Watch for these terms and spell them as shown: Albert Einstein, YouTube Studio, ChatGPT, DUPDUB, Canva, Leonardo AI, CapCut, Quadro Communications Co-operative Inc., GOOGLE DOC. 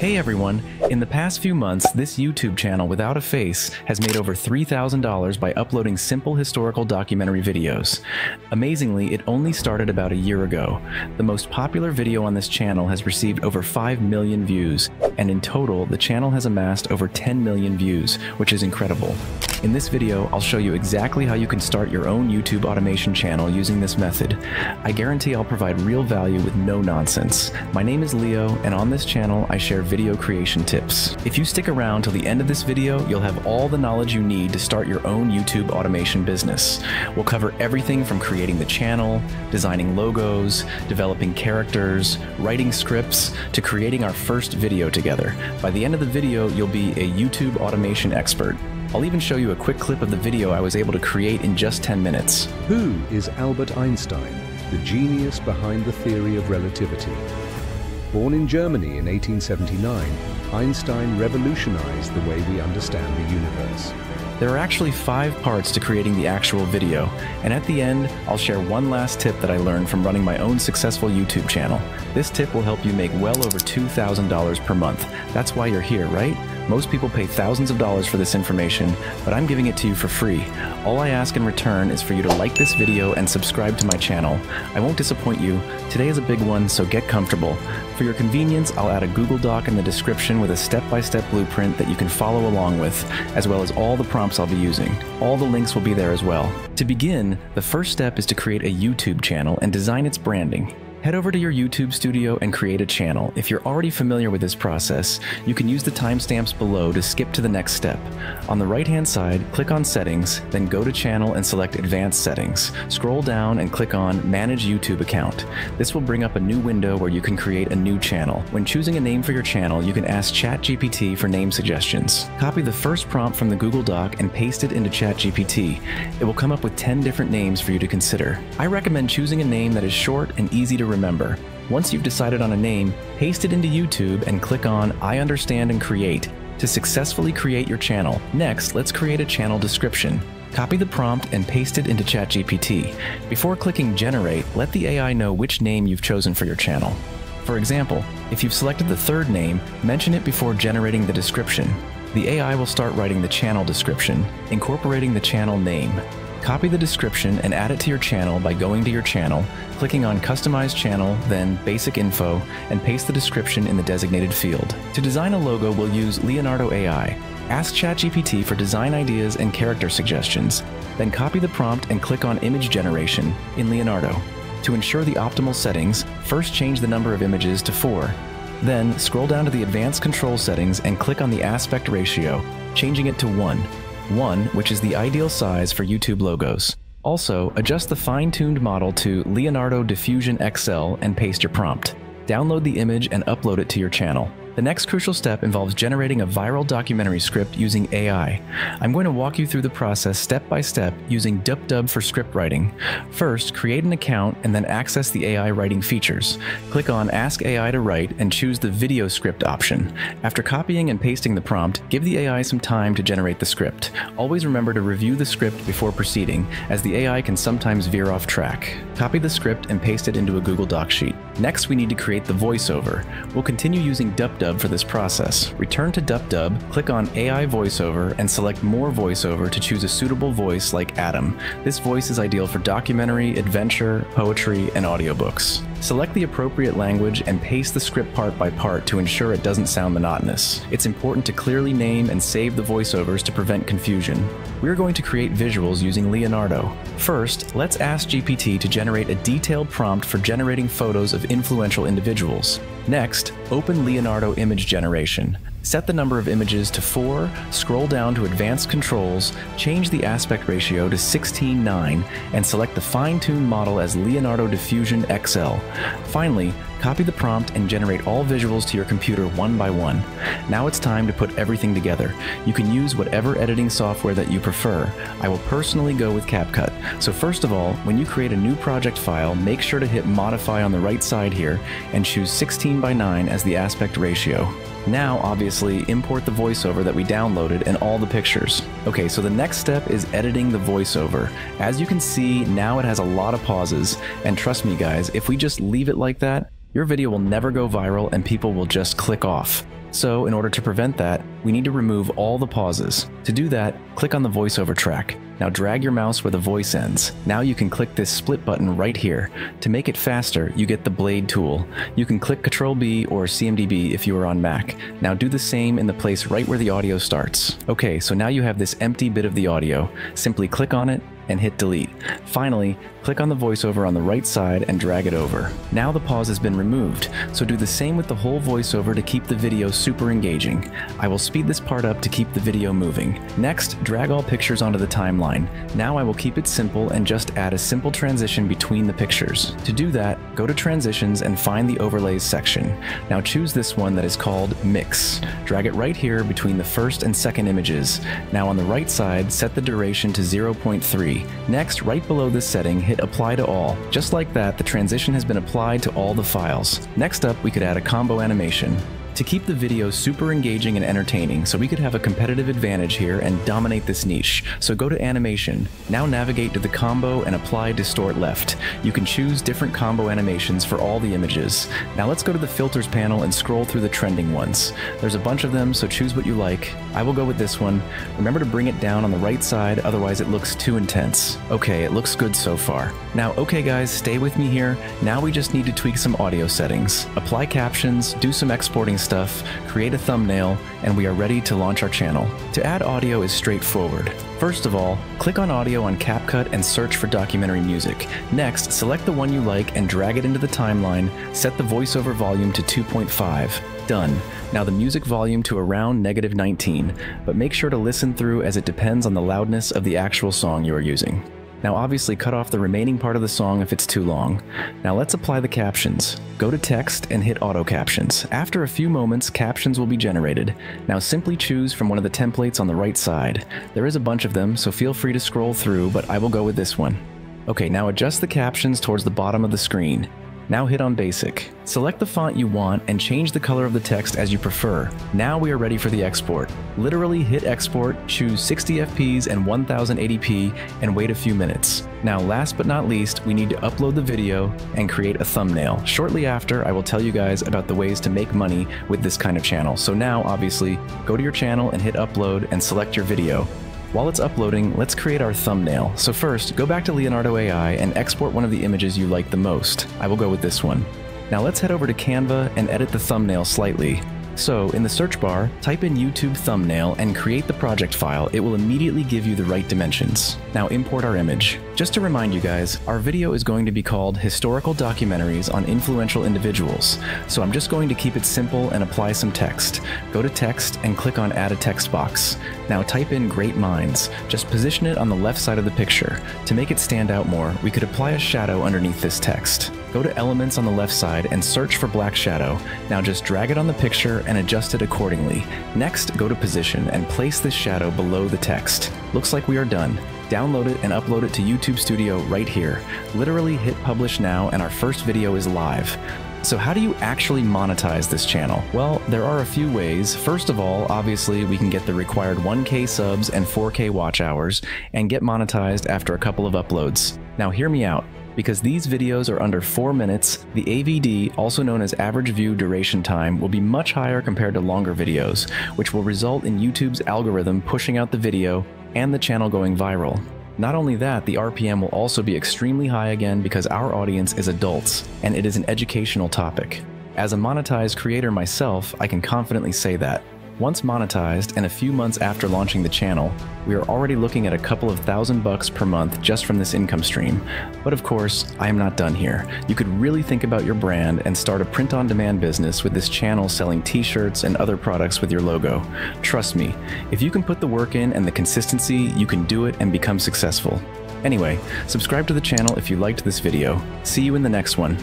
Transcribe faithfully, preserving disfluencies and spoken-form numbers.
Hey everyone! In the past few months, this YouTube channel without a face has made over three thousand dollars by uploading simple historical documentary videos. Amazingly, it only started about a year ago. The most popular video on this channel has received over five million views, and in total, the channel has amassed over ten million views, which is incredible. In this video, I'll show you exactly how you can start your own YouTube automation channel using this method. I guarantee I'll provide real value with no nonsense. My name is Leo, and on this channel, I share video creation tips. If you stick around till the end of this video, you'll have all the knowledge you need to start your own YouTube automation business. We'll cover everything from creating the channel, designing logos, developing characters, writing scripts, to creating our first video together. By the end of the video, you'll be a YouTube automation expert. I'll even show you a quick clip of the video I was able to create in just ten minutes. Who is Albert Einstein, the genius behind the theory of relativity? Born in Germany in eighteen seventy-nine, Einstein revolutionized the way we understand the universe. There are actually five parts to creating the actual video, and at the end, I'll share one last tip that I learned from running my own successful YouTube channel. This tip will help you make well over two thousand dollars per month. That's why you're here, right? Most people pay thousands of dollars for this information, but I'm giving it to you for free. All I ask in return is for you to like this video and subscribe to my channel. I won't disappoint you. Today is a big one, so get comfortable. For your convenience, I'll add a Google Doc in the description with a step-by-step blueprint that you can follow along with, as well as all the prompts I'll be using. All the links will be there as well. To begin, the first step is to create a YouTube channel and design its branding. Head over to your YouTube Studio and create a channel. If you're already familiar with this process, you can use the timestamps below to skip to the next step. On the right-hand side, click on Settings, then go to Channel and select Advanced Settings. Scroll down and click on Manage YouTube Account. This will bring up a new window where you can create a new channel. When choosing a name for your channel, you can ask ChatGPT for name suggestions. Copy the first prompt from the Google Doc and paste it into ChatGPT. It will come up with ten different names for you to consider. I recommend choosing a name that is short and easy to remember. Once you've decided on a name, paste it into YouTube and click on I Understand and Create to successfully create your channel. Next, let's create a channel description. Copy the prompt and paste it into ChatGPT. Before clicking Generate, let the A I know which name you've chosen for your channel. For example, if you've selected the third name, mention it before generating the description. The A I will start writing the channel description, incorporating the channel name. Copy the description and add it to your channel by going to your channel, clicking on Customize Channel, then Basic Info, and paste the description in the designated field. To design a logo, we'll use Leonardo A I. Ask ChatGPT for design ideas and character suggestions, then copy the prompt and click on Image Generation in Leonardo. To ensure the optimal settings, first change the number of images to four. Then scroll down to the Advanced Control Settings and click on the Aspect Ratio, changing it to one. one, which is the ideal size for YouTube logos. Also, adjust the fine-tuned model to Leonardo Diffusion X L and paste your prompt. Download the image and upload it to your channel. The next crucial step involves generating a viral documentary script using A I. I'm going to walk you through the process step by step using DUPDUB for script writing. First, create an account and then access the A I writing features. Click on Ask A I to Write and choose the video script option. After copying and pasting the prompt, give the A I some time to generate the script. Always remember to review the script before proceeding, as the A I can sometimes veer off track. Copy the script and paste it into a Google Doc sheet. Next, we need to create the voiceover. We'll continue using DUPDUB for this process. Return to DUPDUB, click on A I VoiceOver, and select More VoiceOver to choose a suitable voice like Adam. This voice is ideal for documentary, adventure, poetry, and audiobooks. Select the appropriate language and paste the script part by part to ensure it doesn't sound monotonous. It's important to clearly name and save the voiceovers to prevent confusion. We're going to create visuals using Leonardo. First, let's ask G P T to generate a detailed prompt for generating photos of influential individuals. Next, open Leonardo Image Generation. Set the number of images to four, scroll down to Advanced Controls, change the aspect ratio to sixteen nine, and select the fine-tuned model as Leonardo Diffusion X L. Finally, copy the prompt and generate all visuals to your computer one by one. Now it's time to put everything together. You can use whatever editing software that you prefer. I will personally go with CapCut. So first of all, when you create a new project file, make sure to hit Modify on the right side here and choose sixteen by nine as the aspect ratio. Now, obviously, import the voiceover that we downloaded and all the pictures. Okay, so the next step is editing the voiceover. As you can see, now it has a lot of pauses, and trust me guys, if we just leave it like that, your video will never go viral and people will just click off. So in order to prevent that, we need to remove all the pauses. To do that, click on the voiceover track. Now drag your mouse where the voice ends. Now you can click this split button right here. To make it faster, you get the blade tool. You can click control B or C M D B if you are on Mac. Now do the same in the place right where the audio starts. Okay, so now you have this empty bit of the audio. Simply click on it and hit delete. Finally, click on the voiceover on the right side and drag it over. Now the pause has been removed, so do the same with the whole voiceover to keep the video super engaging. I will speed this part up to keep the video moving. Next, drag all pictures onto the timeline. Now I will keep it simple and just add a simple transition between the pictures. To do that, go to Transitions and find the Overlays section. Now choose this one that is called Mix. Drag it right here between the first and second images. Now on the right side, set the duration to zero point three. Next, right below this setting, hit Apply to All. Just like that, the transition has been applied to all the files. Next up, we could add a combo animation. To keep the video super engaging and entertaining, so we could have a competitive advantage here and dominate this niche. So go to Animation. Now navigate to the Combo and apply Distort Left. You can choose different combo animations for all the images. Now let's go to the Filters panel and scroll through the trending ones. There's a bunch of them, so choose what you like. I will go with this one. Remember to bring it down on the right side, otherwise it looks too intense. Okay, it looks good so far. Now, okay guys, stay with me here. Now we just need to tweak some audio settings. Apply captions, do some exporting stuff. Stuff, create a thumbnail, and we are ready to launch our channel. To add audio is straightforward. First of all, click on audio on CapCut and search for documentary music. Next, select the one you like and drag it into the timeline, set the voiceover volume to two point five. Done. Now the music volume to around negative nineteen, but make sure to listen through as it depends on the loudness of the actual song you are using. Now obviously cut off the remaining part of the song if it's too long. Now let's apply the captions. Go to text and hit auto captions. After a few moments, captions will be generated. Now simply choose from one of the templates on the right side. There is a bunch of them, so feel free to scroll through, but I will go with this one. Okay, now adjust the captions towards the bottom of the screen. Now hit on basic. Select the font you want and change the color of the text as you prefer. Now we are ready for the export. Literally hit export, choose sixty F P S and ten eighty P and wait a few minutes. Now last but not least, we need to upload the video and create a thumbnail. Shortly after, I will tell you guys about the ways to make money with this kind of channel. So now obviously, go to your channel and hit upload and select your video. While it's uploading, let's create our thumbnail. So first, go back to Leonardo A I and export one of the images you like the most. I will go with this one. Now let's head over to Canva and edit the thumbnail slightly. So in the search bar, type in YouTube thumbnail and create the project file. It will immediately give you the right dimensions. Now import our image. Just to remind you guys, our video is going to be called Historical Documentaries on Influential Individuals. So I'm just going to keep it simple and apply some text. Go to text and click on add a text box. Now type in Great Minds. Just position it on the left side of the picture. To make it stand out more, we could apply a shadow underneath this text. Go to Elements on the left side and search for Black Shadow. Now just drag it on the picture and adjust it accordingly. Next, go to Position and place this shadow below the text. Looks like we are done. Download it and upload it to YouTube Studio right here. Literally hit publish now and our first video is live. So how do you actually monetize this channel? Well, there are a few ways. First of all, obviously we can get the required one K subs and four K watch hours and get monetized after a couple of uploads. Now hear me out. Because these videos are under four minutes, the A V D, also known as average view duration time, will be much higher compared to longer videos, which will result in YouTube's algorithm pushing out the video and the channel going viral. Not only that, the R P M will also be extremely high again because our audience is adults and it is an educational topic. As a monetized creator myself, I can confidently say that. Once monetized and a few months after launching the channel, we are already looking at a couple of thousand bucks per month just from this income stream. But of course, I am not done here. You could really think about your brand and start a print-on-demand business with this channel selling t-shirts and other products with your logo. Trust me, if you can put the work in and the consistency, you can do it and become successful. Anyway, subscribe to the channel if you liked this video. See you in the next one.